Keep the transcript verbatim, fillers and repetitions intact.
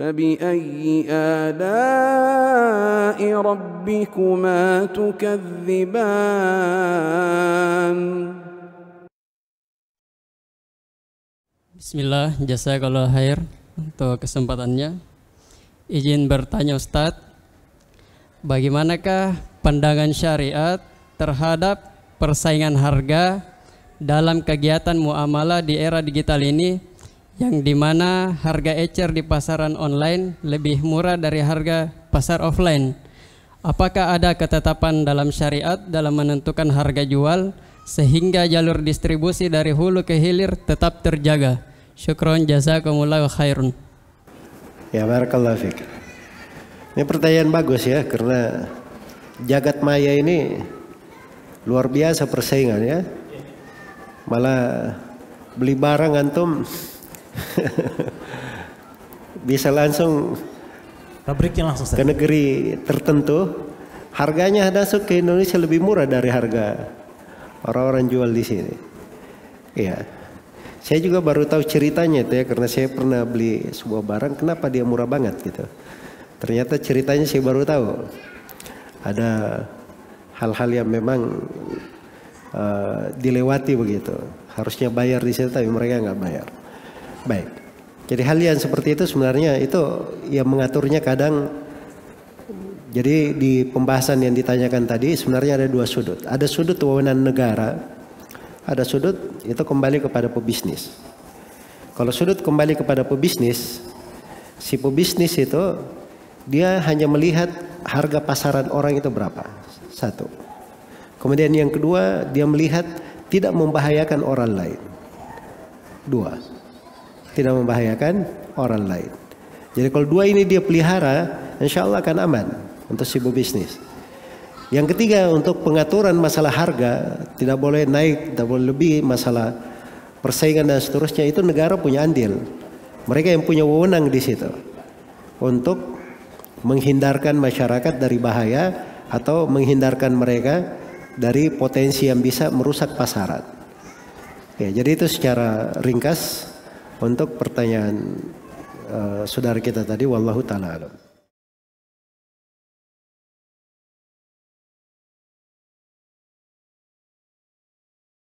فبأي آلاء ربكما تكذبان؟ Bismillah, jazakallahu khair untuk kesempatannya. Izin bertanya Ustadz, bagaimanakah pandangan syariat terhadap persaingan harga dalam kegiatan muamalah di era digital ini, yang dimana harga ecer di pasaran online lebih murah dari harga pasar offline? Apakah ada ketetapan dalam syariat dalam menentukan harga jual sehingga jalur distribusi dari hulu ke hilir tetap terjaga? Syukron, jazakumullah khairun. Ya, barakallahu fiik. Ini pertanyaan bagus ya, karena jagat maya ini luar biasa persaingan ya. Malah beli barang antum bisa langsung pabriknya langsung ke negeri tertentu, harganya masuk ke Indonesia lebih murah dari harga orang-orang jual di sini. Iya. Saya juga baru tahu ceritanya itu ya, karena saya pernah beli sebuah barang, kenapa dia murah banget gitu. Ternyata ceritanya saya baru tahu. Ada hal-hal yang memang uh, dilewati begitu. Harusnya bayar di situ tapi mereka nggak bayar. Baik. Jadi hal yang seperti itu sebenarnya itu yang mengaturnya kadang. Jadi di pembahasan yang ditanyakan tadi sebenarnya ada dua sudut. Ada sudut wewenang negara, ada sudut itu kembali kepada pebisnis. Kalau sudut kembali kepada pebisnis, si pebisnis itu dia hanya melihat harga pasaran orang itu berapa, satu. Kemudian yang kedua, dia melihat tidak membahayakan orang lain, dua. Tidak membahayakan orang lain. Jadi kalau dua ini dia pelihara, insya Allah akan aman untuk si pebisnis. Yang ketiga, untuk pengaturan masalah harga, tidak boleh naik, tidak boleh lebih, masalah persaingan dan seterusnya, itu negara punya andil. Mereka yang punya wewenang di situ untuk menghindarkan masyarakat dari bahaya atau menghindarkan mereka dari potensi yang bisa merusak pasaran. Ya, jadi itu secara ringkas untuk pertanyaan uh, saudara kita tadi, wallahu ta'ala alam.